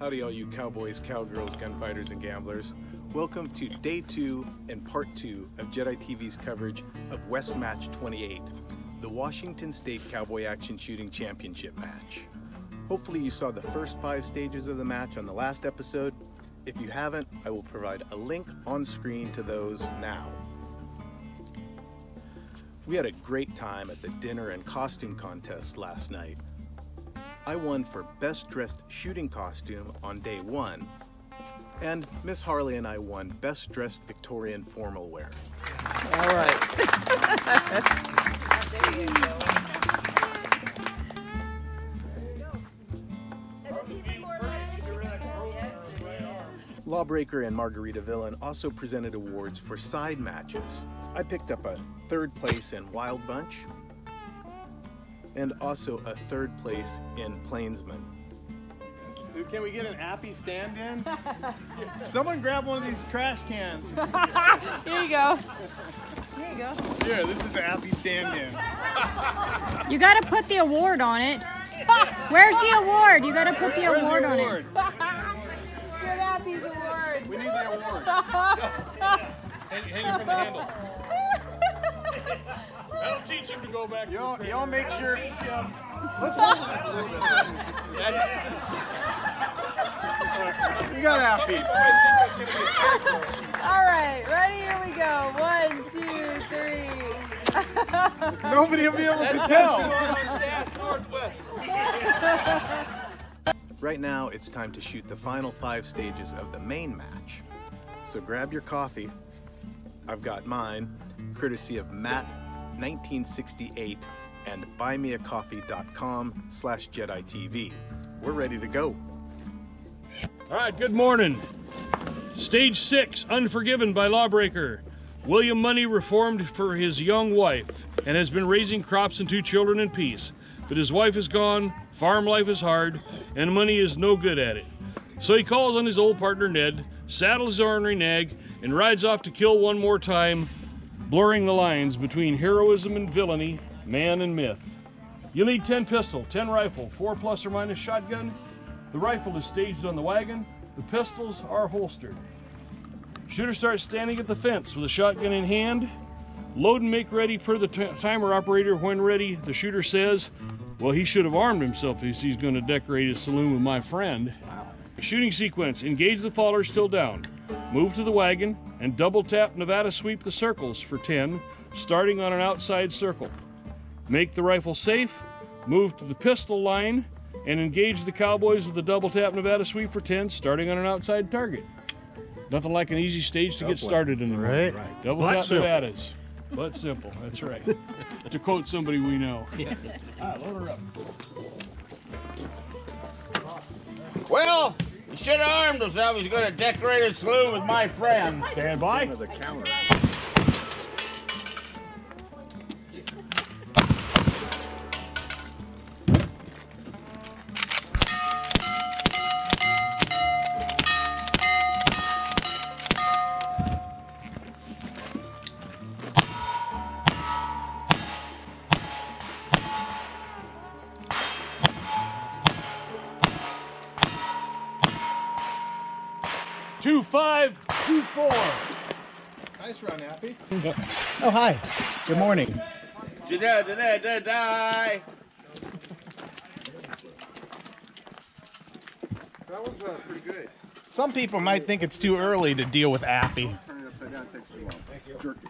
Howdy all you cowboys, cowgirls, gunfighters, and gamblers. Welcome to day 2 and part 2 of Jedi TV's coverage of West Match 28, the Washington State Cowboy Action Shooting Championship match. Hopefully you saw the first 5 stages of the match on the last episode. If you haven't, I will provide a link on screen to those now. We had a great time at the dinner and costume contest last night. I won for Best Dressed Shooting Costume on day 1, and Miss Harley and I won Best Dressed Victorian Formal Wear. All right. There you go. Lawbreaker and Margarita Villain also presented awards for side matches. I picked up a 3rd place in Wild Bunch, and also a 3rd place in Plainsman. Dude, can we get an Appy stand-in? Someone grab one of these trash cans. Here you go. Here you go. Here, this is an Appy stand-in. You gotta put the award on it. Where's the award? You gotta put the award on it. Get Appy's award. We need the award. Hang it from the handle. That'll teach him to go back. Y'all make sure. Let's hold it. You got Appy. All right, ready? Here we go. 1, 2, 3. Nobody will be able to tell. Right now, it's time to shoot the final 5 stages of the main match. So grab your coffee. I've got mine, courtesy of Matt. 1968 and buymeacoffee.com/JediTV. We're ready to go. All right, good morning. Stage 6, Unforgiven by Lawbreaker. William Money reformed for his young wife and has been raising crops and 2 children in peace. But his wife is gone, farm life is hard, and Money is no good at it. So he calls on his old partner Ned, saddles his ornery nag, and rides off to kill one more time, blurring the lines between heroism and villainy, man and myth. You'll need 10 pistol, 10 rifle, 4 plus or minus shotgun. The rifle is staged on the wagon. The pistols are holstered. Shooter starts standing at the fence with a shotgun in hand. Load and make ready per the timer operator. When ready, the shooter says, well, he should have armed himself if he's going to decorate his saloon with my friend. Shooting sequence, engage the faller still down. Move to the wagon and double tap Nevada sweep the circles for 10, starting on an outside circle. Make the rifle safe, move to the pistol line, and engage the cowboys with the double tap Nevada sweep for 10, starting on an outside target. Nothing like an easy stage to get started in the right. Double tap Nevadas. But simple, that's right. To quote somebody we know. All right, load her up. Well, he should have armed himself. He's going to decorate his saloon with my friend. Stand by. Four. Nice run, Appy. Oh, hi. Good morning. Da-da-da-da-da-da. That one's pretty good. Some people might think it's too early to deal with Appy. Turn it upside down, it takes too long. Thank you. Jerk it.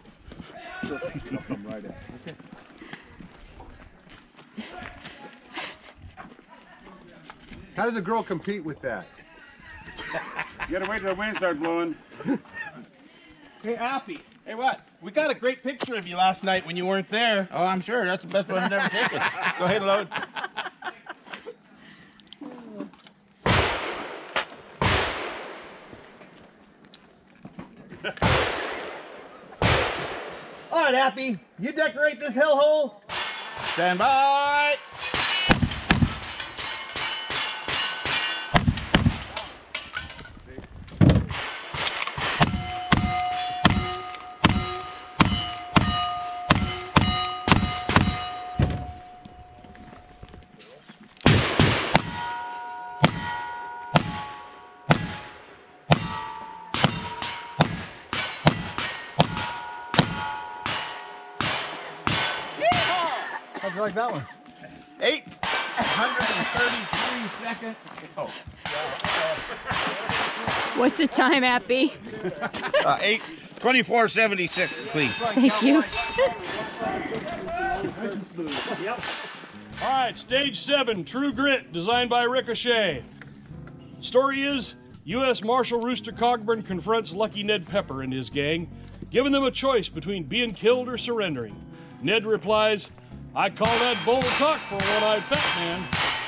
Jerk it. I'll come right at it. Okay. How does a girl compete with that? You gotta wait till the wind starts blowing. Hey, Appy. Hey, what? We got a great picture of you last night when you weren't there. Oh, I'm sure. That's the best one I've ever taken. Go ahead, load. All right, Appy. You decorate this hellhole. Stand by. I like that one. 833 seconds. Oh. What's the time, Appy? 8:24:76, please. Thank you. All right, stage 7, True Grit, designed by Ricochet. Story is, U.S. Marshal Rooster Cogburn confronts Lucky Ned Pepper and his gang, giving them a choice between being killed or surrendering. Ned replies, "I call that bold talk for a one-eyed fat man,"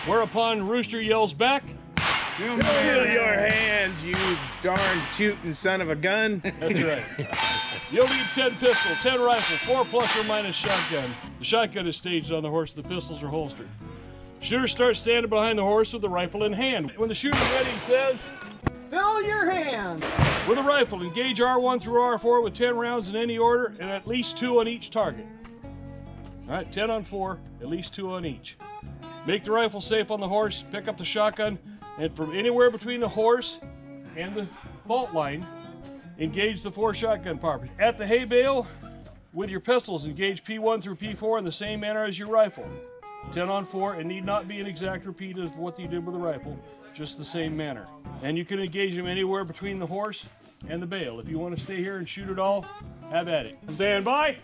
whereupon Rooster yells back, "Feel your hands, you darn tootin' son of a gun." That's right. You'll need 10 pistols, 10 rifles, 4 plus or minus shotgun. The shotgun is staged on the horse, the pistols are holstered. Shooter starts standing behind the horse with the rifle in hand. When the shooter's ready, he says, "Fill your hands." With a rifle, engage R1 through R4 with 10 rounds in any order and at least 2 on each target. All right, 10 on 4, at least 2 on each. Make the rifle safe on the horse, pick up the shotgun, and from anywhere between the horse and the fault line, engage the 4 shotgun poppers. At the hay bale, with your pistols, engage P1 through P4 in the same manner as your rifle. 10 on 4, it need not be an exact repeat of what you did with the rifle, just the same manner. And you can engage them anywhere between the horse and the bale. If you want to stay here and shoot it all, have at it. Stand by.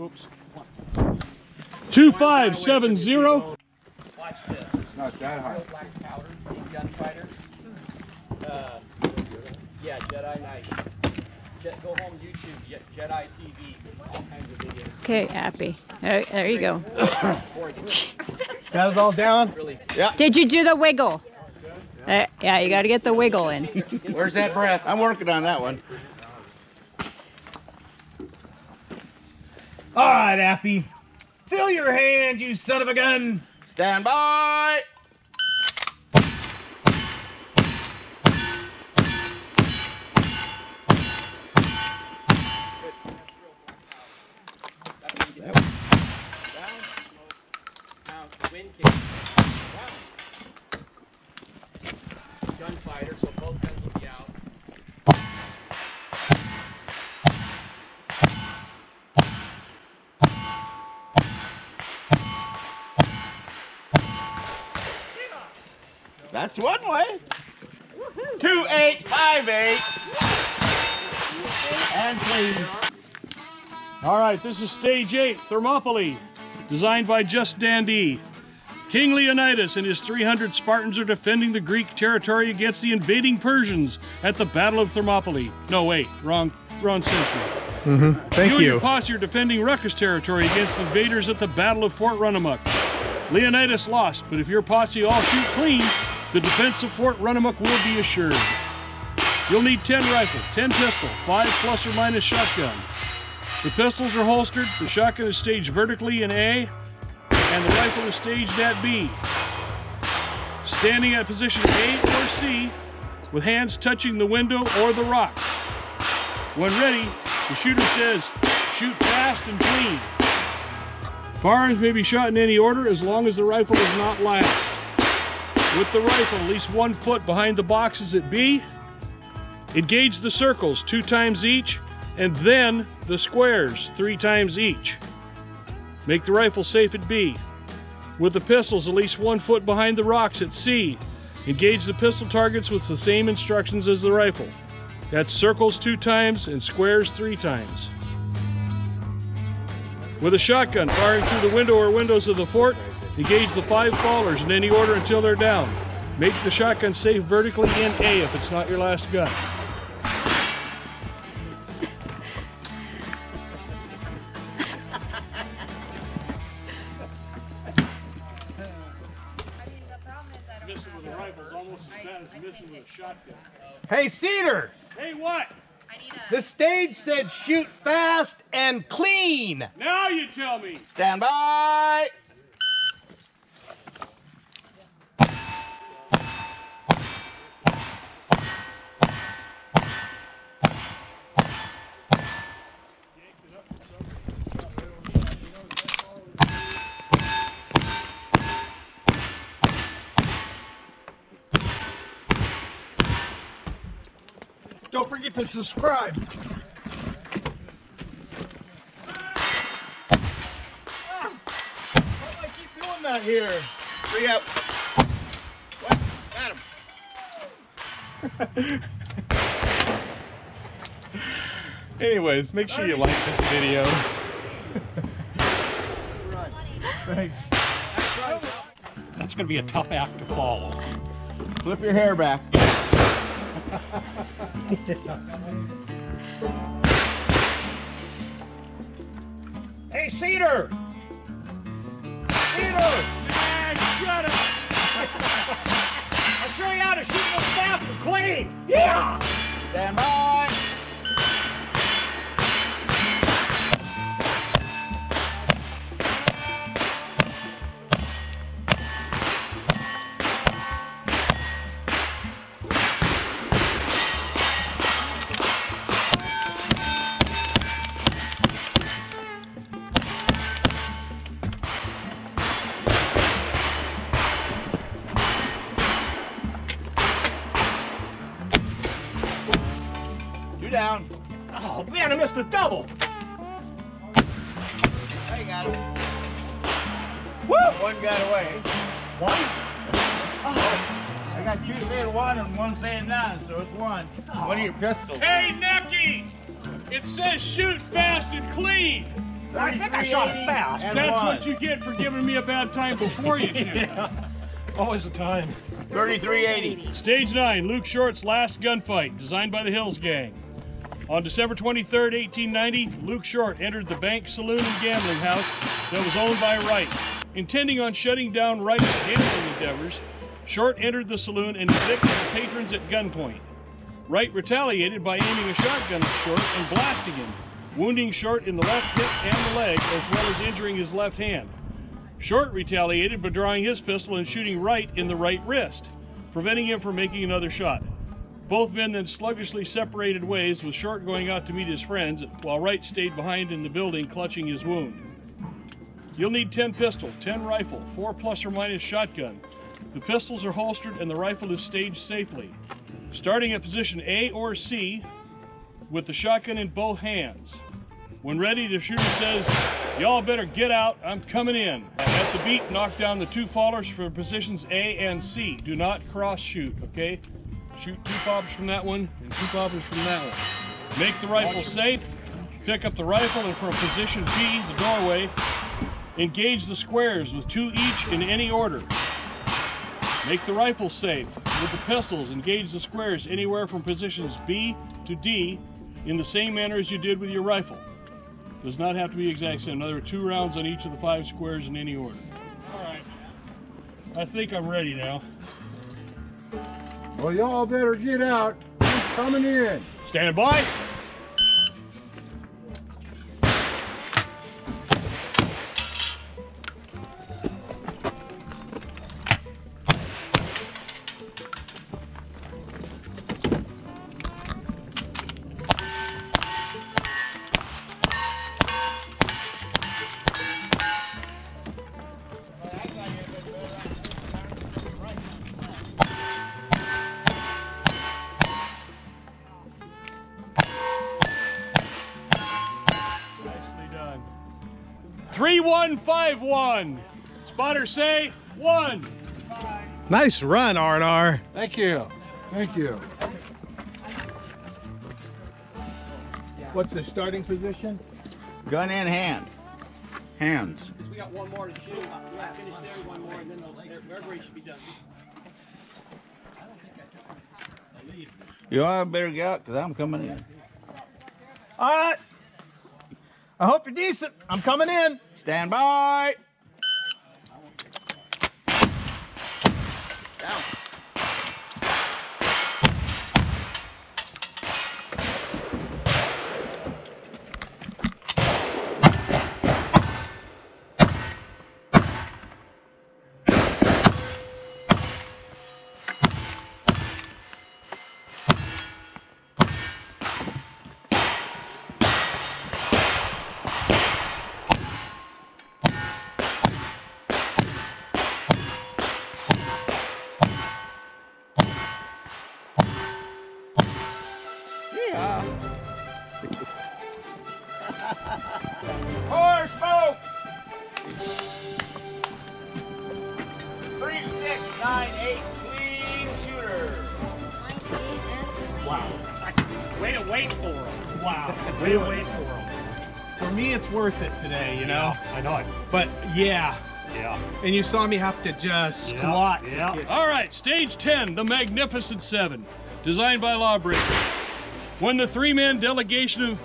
Oops. 2570. Watch this. It's not that high. Black powder, gunfighter. Yeah, Jedi Knight. Go home, YouTube, Jedi TV. All kinds of videos. Okay, Appy. Right, there you go. That was all down? Yeah. Did you do the wiggle? Yeah, you got to get the wiggle in. Where's that breath? I'm working on that one. All right, Appy. Fill your hand, you son of a gun. Stand by. Gunfighter, so both guns will be out. That's one way. 2858. And please. All right, this is stage 8, Thermopylae, designed by Just Dandy. King Leonidas and his 300 Spartans are defending the Greek territory against the invading Persians at the Battle of Thermopylae. No, wait, wrong century. Thank you. Junior Posse are defending Ruckus territory against invaders at the Battle of Fort Runamuck. Leonidas lost, but if your posse all shoot clean, the defense of Fort Runamuck will be assured. You'll need 10 rifles, 10 pistols, 5 plus or minus shotgun. The pistols are holstered, the shotgun is staged vertically in A, and the rifle is staged at B. Standing at position A or C, with hands touching the window or the rock. When ready, the shooter says, "Shoot fast and clean." Firearms may be shot in any order as long as the rifle is not last. With the rifle at least 1 foot behind the boxes at B, engage the circles 2 times each, and then the squares 3 times each. Make the rifle safe at B. With the pistols at least 1 foot behind the rocks at C, engage the pistol targets with the same instructions as the rifle. That's circles 2 times and squares 3 times. With a shotgun firing through the window or windows of the fort, engage the 5 fallers in any order until they're down. Make the shotgun safe vertically in A if it's not your last gun. Missing with a rifle is almost as bad as missing with a shotgun. Hey, Cedar! Hey, what? The stage said shoot fast and clean. Now you tell me. Stand by. forget to subscribe. Why do I keep doing that here? Free up. What? Got him. Anyways, make sure you like this video. Right. Thanks. That's right. That's going to be a tough act to follow. Flip your hair back. Hey, Cedar! Cedar! Man, shut up! I'll show you how to shoot those fast and clean! Yeah! Stand by! Down. Oh man, I missed a double. Oh, you got him. Woo! One got away. One? Oh. I got two saying one and one saying nine, so it's one. Oh. What are your pistols? Hey, Knucky! It says shoot fast and clean. I think I shot it fast. That's one. What you get for giving me a bad time before you shoot. Yeah. Always a time. 3380. Stage 9, Luke Short's last gunfight, designed by the Hills Gang. On December 23rd, 1890, Luke Short entered the bank, saloon, and gambling house that was owned by Wright. Intending on shutting down Wright's gambling endeavors, Short entered the saloon and evicted the patrons at gunpoint. Wright retaliated by aiming a shotgun at Short and blasting him, wounding Short in the left hip and the leg, as well as injuring his left hand. Short retaliated by drawing his pistol and shooting Wright in the right wrist, preventing him from making another shot. Both men then sluggishly separated ways, with Short going out to meet his friends, while Wright stayed behind in the building clutching his wound. You'll need 10 pistol, 10 rifle, 4 plus or minus shotgun. The pistols are holstered and the rifle is staged safely. Starting at position A or C with the shotgun in both hands. When ready, the shooter says, "Y'all better get out, I'm coming in." At the beat, knock down the two fallers for positions A and C. Do not cross shoot, okay? Shoot two poppers from that one and two poppers from that one. Make the rifle safe. Pick up the rifle and from position B, the doorway, engage the squares with two each in any order. Make the rifle safe. With the pistols, engage the squares anywhere from positions B to D in the same manner as you did with your rifle. Does not have to be exact same. Another 2 rounds on each of the 5 squares in any order. All right. I think I'm ready now. Well, y'all better get out. I'm coming in. Stand by. Done. 3-1-5-1. Spotter say 1. Nice run, R&R. Thank you. Thank you. What's the starting position? Gun in hand. Hands. We got one more to shoot. I finished there, one more, and then everybody should be done. You all better get out because I'm coming in. All right. I hope you're decent. I'm coming in. Stand by. Down. Fire smoke! 3698, clean shooter. Wow. Way to wait for him. Wow. Way to wait for him. For me, it's worth it today, you know? Yeah, I know it. But yeah. Yeah. And you saw me have to just squat. Yeah. All right, stage 10, the Magnificent Seven, designed by Lawbreaker. When the three-man delegation of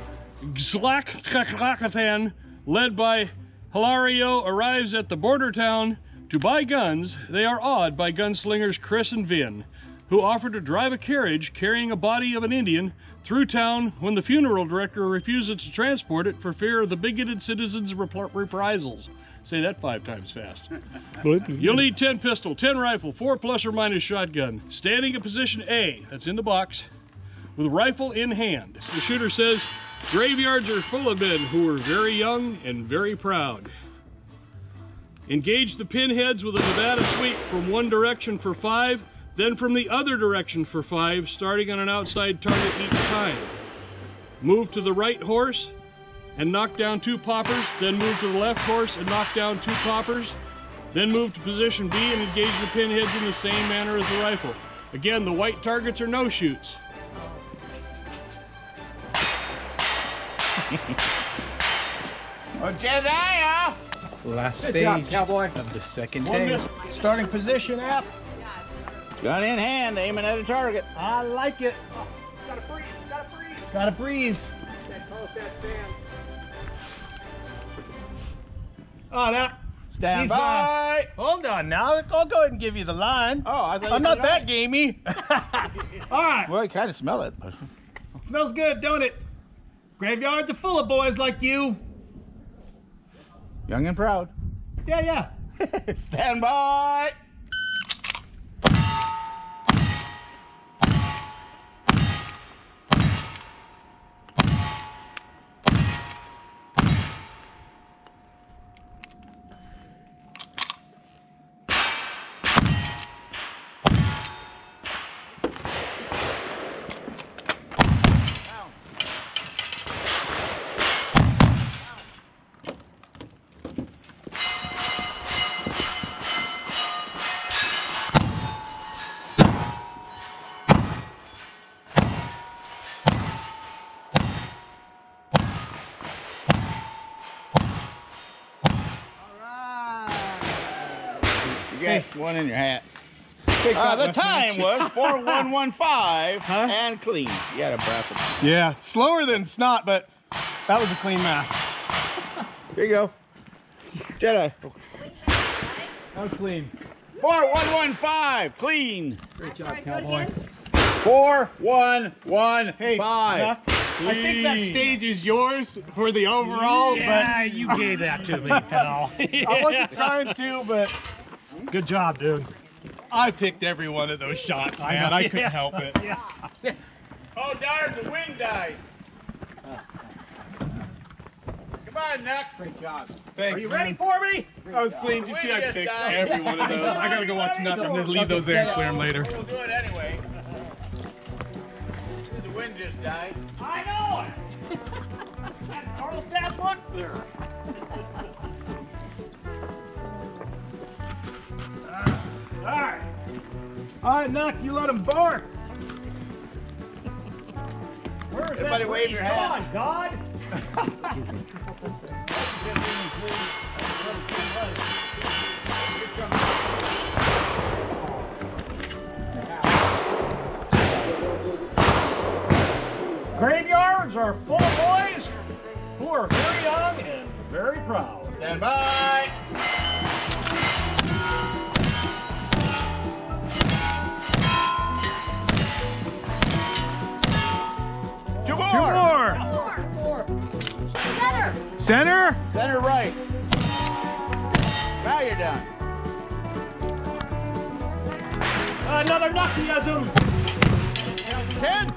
Xlakakatan, led by Hilario, arrives at the border town to buy guns, they are awed by gunslingers Chris and Vin, who offer to drive a carriage carrying a body of an Indian through town when the funeral director refuses to transport it for fear of the bigoted citizens' reprisals. Say that 5 times fast. You'll need 10 pistol, 10 rifle, 4 plus or minus shotgun. Standing in position A, that's in the box, with rifle in hand. The shooter says, graveyards are full of men who are very young and very proud. Engage the pinheads with a Nevada sweep from one direction for 5, then from the other direction for 5, starting on an outside target each time. Move to the right horse and knock down 2 poppers, then move to the left horse and knock down 2 poppers, then move to position B and engage the pinheads in the same manner as the rifle. Again, the white targets are no-shoots. Jediah! Last stage of the second day. Starting position, App. Gun in hand, aiming at a target. I like it. Oh, got a breeze, got a breeze. Got a breeze. Oh, now. Stand by. Hold on now. I'll go ahead and give you the line. Oh, I thought I'm not that gamey. All right. Well, you kind of smell it. It smells good, don't it? Graveyards are full of boys like you. Young and proud. Yeah, yeah. Stand by. One in your hat. The time was 4115 and clean. You had a breath. Yeah, slower than snot, but that was a clean math. Here you go. Jedi. That was clean. 4115, clean. Great job, cowboy. 4115. I think that stage is yours for the overall, but you gave that to me, pal. I wasn't trying to, but. Good job, dude. I picked every one of those shots, man. I couldn't help it. Yeah. Oh, darn, the wind died. Come on, Knuck. Great job. Thanks, are you ready for me? I was clean. Did you see I picked every one of those? I got to go watch Knuck and then leave those there and clear them later. We'll do it anyway. The wind just died. I know it. That Carl's bad luck there. Alright. Alright, Knuck, you let him bark. Everybody wave your hand. Come on, God. Graveyards are full of boys who are very young and very proud. Stand by. Two more. Center. Center right. Now you're done. Another Knuckyism. 10.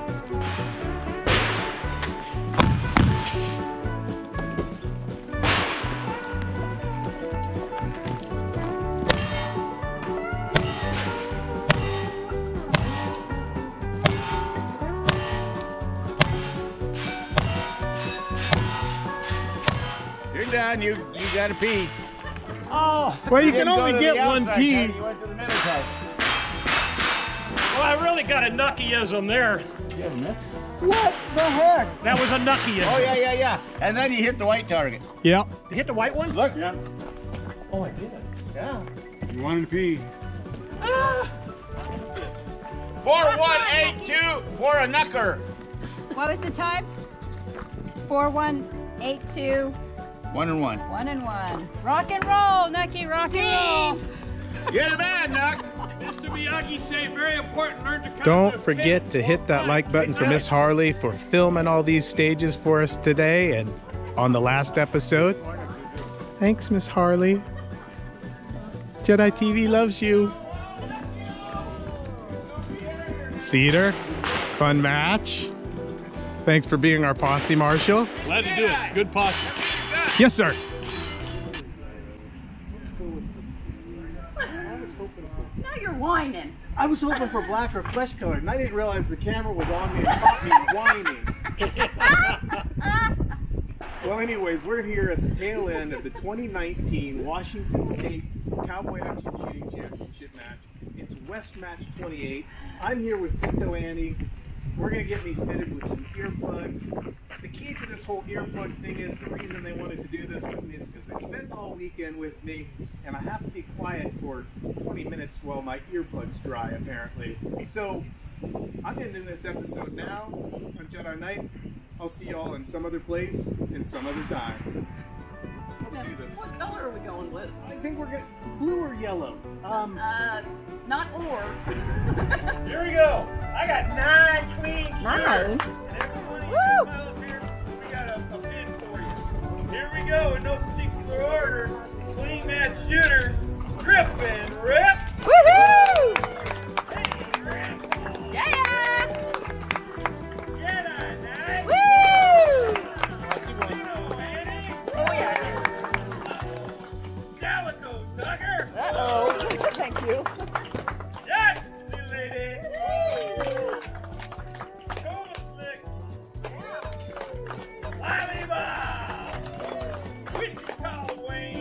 sit down. You gotta pee. Oh. Well, you can only get one pee. You went to the middle side. Well, I really got a Knuckyism there. You have a minute? What the heck? That was a Knuckyism. Oh yeah. And then you hit the white target. Yep. You hit the white one? Look. Yeah. Oh, I did. Yeah. You wanted to pee. Ah. 4-1-8-2 for a knucker. What was the time? 4-1-8-2. 1-1. 1-1. Rock and roll, Knucky, rock and roll. Get him in, Knuck. Mr. Miyagi said very important. Learn to count. Don't forget to hit that like button for Miss Harley for filming all these stages for us today and on the last episode. Thanks, Miss Harley. Jedi TV loves you. Cedar, fun match. Thanks for being our posse marshal. Glad to do it. Good posse. Yes, sir. Now you're whining. I was hoping for black or flesh color, and I didn't realize the camera was on me and caught me whining. Well, anyways, we're here at the tail end of the 2019 Washington State Cowboy Action Shooting Championship match. It's West Match 28. I'm here with Pinto Annie. We're going to get me fitted with some earplugs. The key to this whole earplug thing is the reason they wanted to do this with me is because they spent all weekend with me, and I have to be quiet for 20 minutes while my earplugs dry, apparently. So I'm ending this episode now. I'm Jedi Knight. I'll see y'all in some other place and some other time. Let's do this. What color are we going with? I think we're going blue or yellow. Not or. Here we go. I got 9 clean shirts. Nice. And everyone woo! Miles here, we got a pin for you. Here we go in no particular order. Clean match shooters, grip and rip. Woohoo! Hey, grandpa. Yeah! Jedi Knight. Woo! Uh-oh. Thank you. Yes, you lady. Cold slick. Lollipop. Wichita Wayne.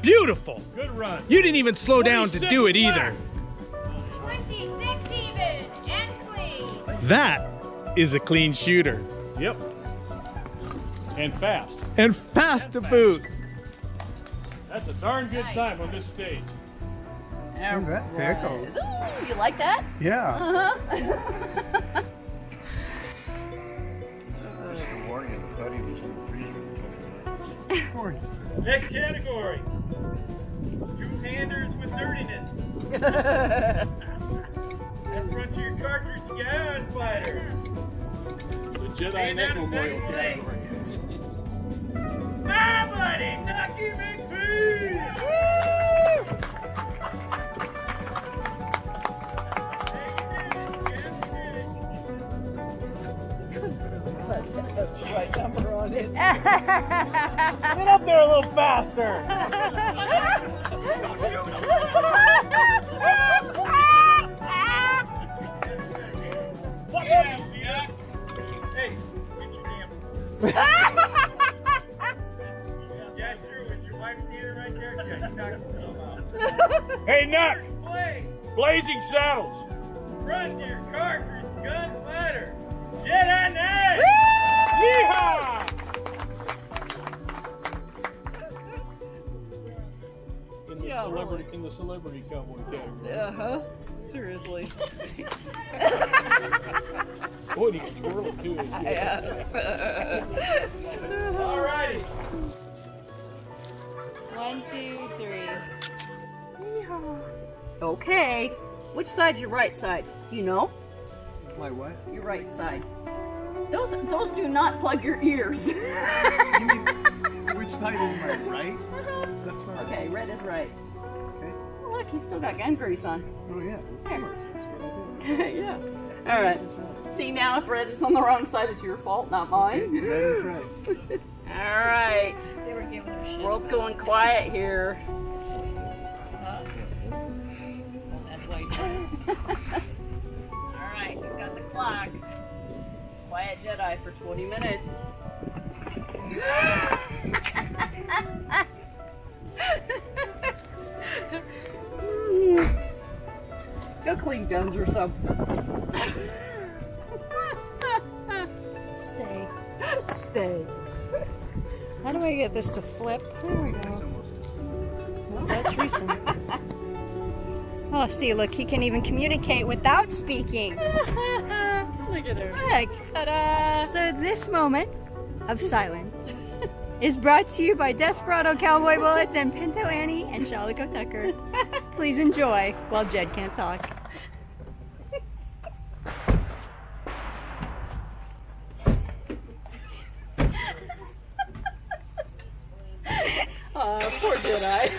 Beautiful. Good run. You didn't even slow down to do it either. 26 even and clean. That is a clean shooter. Yep. And fast. And fast to boot. That's a darn good time on this stage. And that tickles. Ooh, you like that? Yeah. Uh-huh. Just a warning, I thought he was in the freezer. Of course. Next category. Two-handers with dirtiness. That's Frontier Chargers Gunfighter. The Jedi Knight Memorial category. My buddy, Knucky McPolack. That's the right number on it. Get up there a little faster. Hey, get your damn. Yeah, true. Is your wife here right there? Yeah, you talking about. Hey, Knuck! Blazing Saddles! Frontier Cartridge Gunfighter! Jedi Knight! Yeehaw! Celebrity in the celebrity cowboy category. Uh huh. Seriously. Boy, you can twirl it too. Yes. All righty. 1, 2, 3. Yeehaw. Okay. Which side's your right side? Do you know? My what? Your right side. Those do not plug your ears. You mean, which side is my right? That's my right. Okay, red is right. Okay. look, he's still got gun grease on. Oh, yeah. That's what I do. Yeah. All right. See, now if red is on the wrong side, it's your fault, not mine. Okay. That is right. All right. They were giving them shit. World's going quiet here. Huh? That's why you do it. All right, we've got the clock. Quiet Jedi for 20 minutes. Go clean guns or something. Stay. Stay. How do I get this to flip? There we go. Well, that's recent. Oh, see, look, he can even communicate without speaking. Look at her. Look. Ta-da! So this moment of silence is brought to you by Desperado Cowboy Bullets and Pinto Annie and Shalako Tucker. Please enjoy while Jed can't talk. Poor Jedi.